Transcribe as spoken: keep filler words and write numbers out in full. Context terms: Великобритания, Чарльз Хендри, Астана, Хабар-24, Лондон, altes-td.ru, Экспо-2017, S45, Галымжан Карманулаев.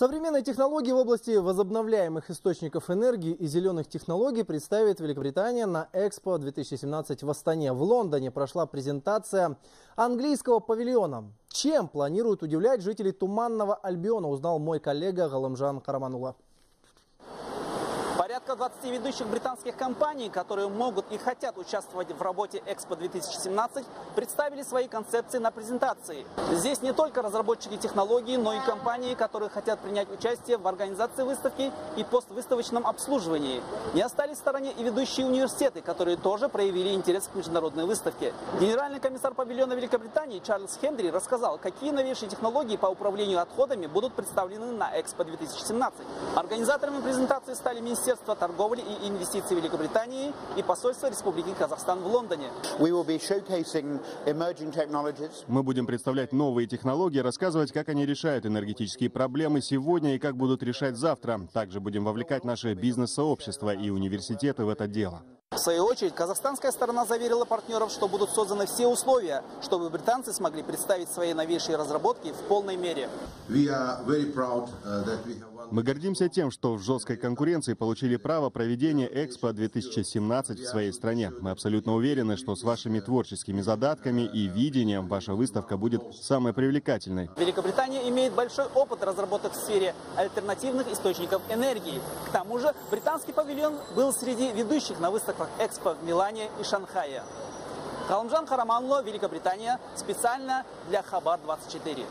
Современные технологии в области возобновляемых источников энергии и зеленых технологий представит Великобритания на Экспо две тысячи семнадцать в Астане. В Лондоне прошла презентация английского павильона. Чем планируют удивлять жителей Туманного Альбиона, узнал мой коллега Галымжан Карманулаев. Порядка двадцати ведущих британских компаний, которые могут и хотят участвовать в работе Экспо две тысячи семнадцать, представили свои концепции на презентации. Здесь не только разработчики технологий, но и компании, которые хотят принять участие в организации выставки и поствыставочном обслуживании. Не остались в стороне и ведущие университеты, которые тоже проявили интерес к международной выставке. Генеральный комиссар павильона Великобритании Чарльз Хендри рассказал, какие новейшие технологии по управлению отходами будут представлены на Экспо две тысячи семнадцать. Организаторами презентации стали министерство торговли и инвестиций Великобритании и посольство Республики Казахстан в Лондоне. Мы будем представлять новые технологии, рассказывать, как они решают энергетические проблемы сегодня и как будут решать завтра. Также будем вовлекать наше бизнес-сообщество и университеты в это дело. В свою очередь, казахстанская сторона заверила партнеров, что будут созданы все условия, чтобы британцы смогли представить свои новейшие разработки в полной мере. Мы гордимся тем, что в жесткой конкуренции получили право проведения Экспо две тысячи семнадцать в своей стране. Мы абсолютно уверены, что с вашими творческими задатками и видением ваша выставка будет самой привлекательной. Великобритания имеет большой опыт разработок в сфере альтернативных источников энергии. К тому же британский павильон был среди ведущих на выставках Экспо в Милане и Шанхае. Галымжан Карманулаев, Великобритания, специально для Хабар двадцать четыре.